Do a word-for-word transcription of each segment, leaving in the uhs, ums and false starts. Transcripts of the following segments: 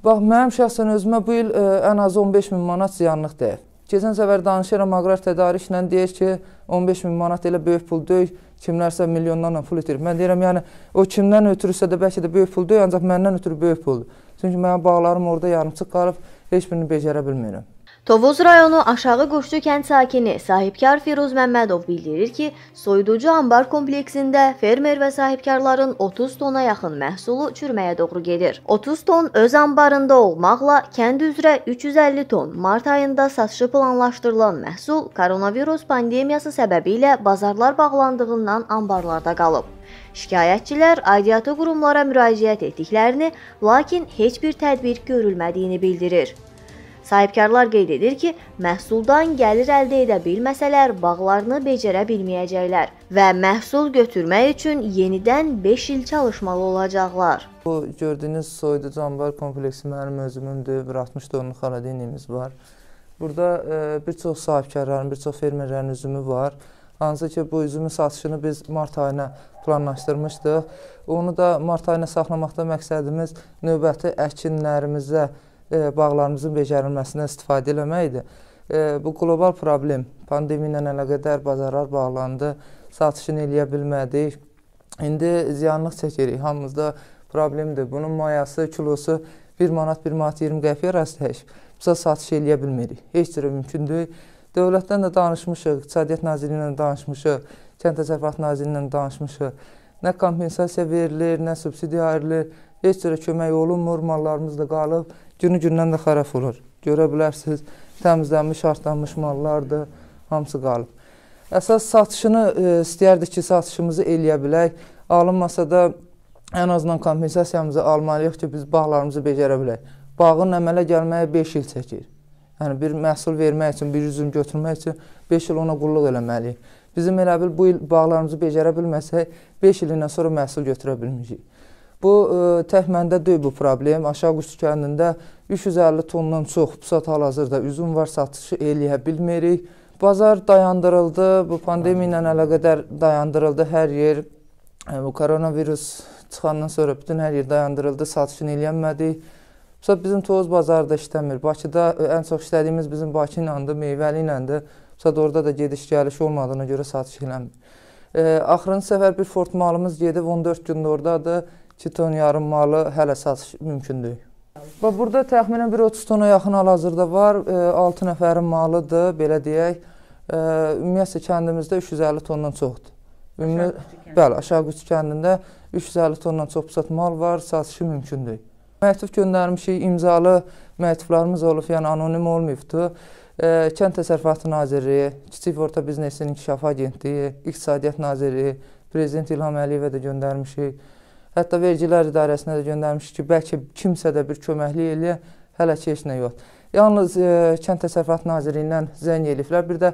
Bax, mənim şəxsən özümə bu il ən az on beş min manat ziyanlıq deyil. Keçən səfər danışıram, aqrar tədariklə deyir ki, on beş min manat elə böyük pul deyil, kimlərsə milyonlarla pul ötürür. Mən deyirəm, yəni, o kimdən ötürürsə də bəlkə də böyük pul deyil, ancaq məndən ötürü böyük puldur. Çünki mənim bağlarım orada yarımçıq qalıb, heç birini becərə bilmirəm. Tovuz rayonu Aşağıquşlu kənd sakini sahibkar Firuz Məmmədov bildirir ki, soyuducu ambar kompleksində fermer və sahibkarların otuz tona yaxın məhsulu çürməyə doğru gedir. otuz ton öz ambarında olmaqla kənd üzrə üç yüz əlli ton mart ayında satışı planlaşdırılan məhsul koronavirus pandemiyası səbəbilə bazarlar bağlandığından ambarlarda qalıb. Şikayətçilər aidiyyatı qurumlara müraciət etdiklərini, lakin heç bir tədbir görülmədiyini bildirir. Sahibkarlar qeyd edir ki, məhsuldan gəlir əldə edə bilməsələr, bağlarını becərə bilməyəcəklər və məhsul götürmək üçün yenidən beş il çalışmalı olacaqlar. Bu gördüyünüz soyuducu ambar kompleksi mənim özümündür, bir altmış tonluq xaladenimiz var. Burada e, bir çox sahibkarların, bir çox fermerlərin üzümü var. Hansı ki, bu üzümün satışını biz mart ayına planlaşdırmışdıq. Onu da mart ayına saxlamaqda məqsədimiz növbəti əkinlərimizə, bağlarımızın becərilməsindən istifadə eləməkdir. Bu qlobal problem, pandemiya ilə əlaqədar bazarlar bağlandı, satışını eləyə bilmədik. İndi ziyanlıq çəkirik, hamımızda problemdir. Bunun mayası, kilosu bir manat, bir manat iyirmi qəpiyə rast dəyişib. Bizə satış eləyə bilmirik, heç cür mümkün deyil. Dövlətdən də danışmışıq, İqtisadiyyat Nazirliyi ilə danışmışıq, Kənd Təsərrüfat Nazirliyi ilə danışmışıq. Nə kompensasiya verilir, nə subsidiya ayrılır, heç cür kömək olunmur, mallarımız da qalıb. Günü-gündən də xaraf olur. Görə bilərsiniz, təmizlənmiş, artlanmış mallardır, hamısı qalıb. Əsas satışını istəyərdik ki, satışımızı eləyə bilək. Alınmasa da ən azından kompensasiyamızı almalıyıq ki, biz bağlarımızı becərə bilək. Bağın əmələ gəlməyə beş il çəkir. Yəni, bir məhsul vermək üçün, bir üzüm götürmək üçün beş il ona qulluq eləməliyik. Bizim elə bil bu il bağlarımızı becərə bilməsək, beş ilindən sonra məhsul götürə bilməyəcəyik. Bu, Təhməndə deyil bu problem. Aşağıquş kəndində üç yüz əlli tondan çox pusat hal-hazırda üzüm var, satışı eləyə bilmirik. Bazar dayandırıldı, bu pandemiya ilə əlaqədar dayandırıldı hər yer. Bu koronavirus çıxandan sonra bütün hər yer dayandırıldı, satışını eləyənmədik. Pusat bizim Tovuz bazarda işləmir. Bakıda ən çox işlədiyimiz bizim Bakı iləndir, meyvəli iləndir. Pusat orada da gediş-gəliş olmadığına görə satış eləmir. Axırıncı səfər bir fort malımız gedib, on dörd gündə oradadır. iki ton yarım malı hələ satış mümkündür. Burada təxminən bir otuz tona yaxın hal-hazırda var, altı nəfərin malıdır, belə deyək. Ümumiyyətlə, kəndimizdə üç yüz əlli tondan çoxdur. Bəli, Aşağıquş kəndində üç yüz əlli tondan çox pusat mal var, satışı mümkündür. Məktub göndərmişik, imzalı məktublarımız olub, yəni anonim olmayıbdır. Kənd Təsərrüfat Nazirliyi, Kiçik və Orta Biznesin İnkişaf Agentliyi, İqtisadiyyat Nazirliyi, Prezident İlham Əliyevə də göndərmişik. Hətta vergilər idarəsinə də göndərmişik ki, bəlkə kimsə də bir köməklik eləyə, hələ ki, heç nə yox. Yalnız Kənd Təsərrüfat Nazirliyindən zəng eləyiblər, bir də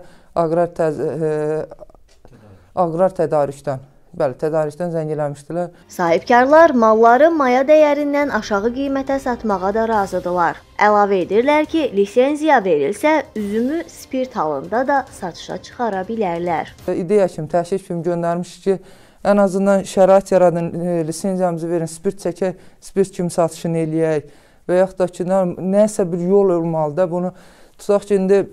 aqrar tədarikdən, bəli, tədarikdən zəng eləmişdilər. Sahibkarlar malları maya dəyərindən aşağı qiymətə satmağa da razıdırlar. Əlavə edirlər ki, lisenziya verilsə, üzümü spirt halında da satışa çıxara bilərlər. İdeya kimi, təşkil kimi göndərmişik ki, ən azından şərait yaradın, lisensiyamızı verin, spirt çəkək, spirt kimi satışını eləyək və yaxud da ki, nəsə bir yol olmalıdır. Bunu tutaq ki, indi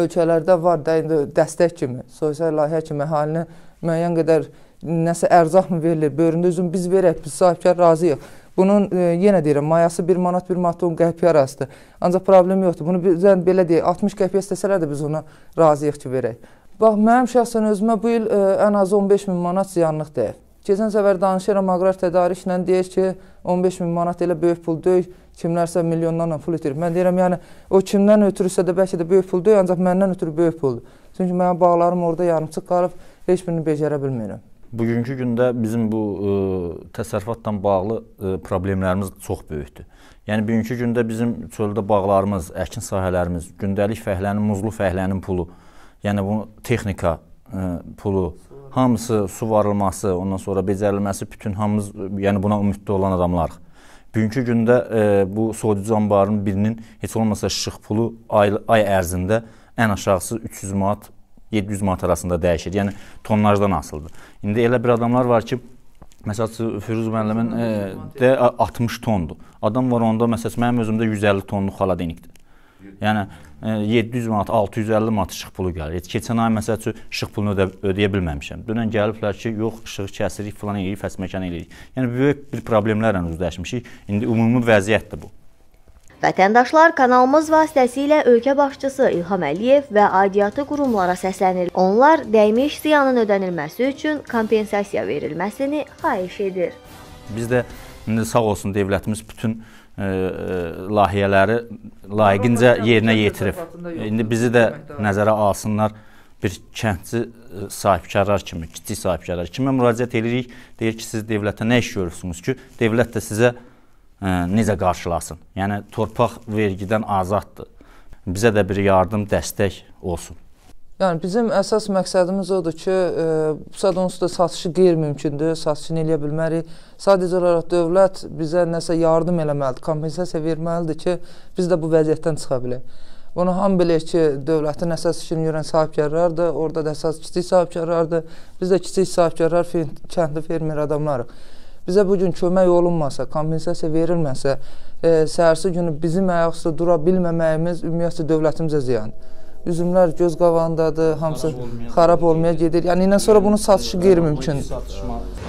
ölkələrdə var da, dəstək kimi, sosial layihə kimi əhalinə müəyyən qədər nəsə ərzaq mı verilir, böyründə üzüm biz verək, biz sahibkar razıyıq. Bunun, yenə deyirəm, mayası bir manat, bir manat on qəpiyə arasıdır. Ancaq problem yoxdur. Bunu bizdən belə deyək, altmış qəpiyə istəsələr də biz ona razıyıq ki, verək. Bax, mənim şəxsən özümə bu il ən az on beş min manat ziyanlıq deyil. Keçən səfər danışıram, aqrar tədariklə deyir ki, on beş min manat elə böyük pul deyil, kimlərsə milyonlarla pul ötürür. Mən deyirəm, yəni, o kimdən ötürürsə də bəlkə də böyük pul deyil, ancaq məndən ötürü böyük puldur. Çünki mənim bağlarım orada yarımçıq qalıb, heç birini becərə bilmirəm. Bugünkü gündə bizim bu təsərrüfatla bağlı problemlərimiz çox böyükdür. Yəni, bugünkü gündə bizim çöldə bağlarımız, əkin sahələrimiz, gündəlik fəhlənin, muzlu fəhlənin pulu, yəni, bu texnika pulu, hamısı su varılması, ondan sonra becərilməsi, bütün hamımız buna ümidli olan adamlarıq. Bugünkü gündə bu soyuducu ambarının birinin heç olmasa şıx pulu ay ərzində ən aşağısı üç yüz manat, yeddi yüz manat arasında dəyişir. Yəni, tonlardan asılıdır. İndi elə bir adamlar var ki, Məsələn, Firuz müəllimin də altmış tondur. Adam var onda, məsələn, mənim özümdə yüz əlli tonluq xaladenikdir. Yəni, yeddi yüz manat, altı yüz əlli manat işıq pulu gəlir. Keçən ay, məsəl üçün, işıq pulunu ödəyə bilməmişəm. Dünən gəliblər ki, yox, işığı kəsirik, filan eləyirik, fəsməkan eləyirik. Yəni, böyük bir problemlərlə üzləşmişik. İndi ümumi vəziyyətdir bu. Vətəndaşlar kanalımız vasitəsilə ölkə başçısı İlham Əliyev və aidiyyatı qurumlara səslənir. Onlar dəymiş ziyanın ödənilməsi üçün kompensasiya verilməsini xahiş edir. Biz də sağ olsun dövlətimiz bütün layihələri layiqincə yerinə yetirib. İndi bizi də nəzərə alsınlar bir kəndçi sahibkarlar kimi, kiçik sahibkarlar kimi müraciət edirik. Deyir ki, siz dövlətə nə iş görürsünüz ki, dövlət də sizə necə qarşılasın. Yəni, torpaq vergidən azaddır. Bizə də bir yardım, dəstək olsun. Yəni, bizim əsas məqsədimiz odur ki, onsuz da satışı qeyri-mümkündür, satışını eləyə bilmərik. Sadəcə olaraq dövlət bizə nəsə yardım eləməlidir, kompensasiya verməlidir ki, biz də bu vəziyyətdən çıxa bilək. Bunu hamı bilir ki, dövlətin əsas işini görən sahibkarlardır, orada da əsas kiçik sahibkarlardır. Biz də kiçik sahibkarlar, kəndli fermer adamlarıq. Bizə bugün kömək olunmasa, kompensasiya verilməsə, səhərsi günü bizim ayaqda dura bilməməyimiz ümumiyyətlə dövlətimizə ziyandır. Üzümlər göz qavandadır, hamısı xarab olmaya gedir. Yəni, indən sonra bunun satışı qeyri-mümkündür.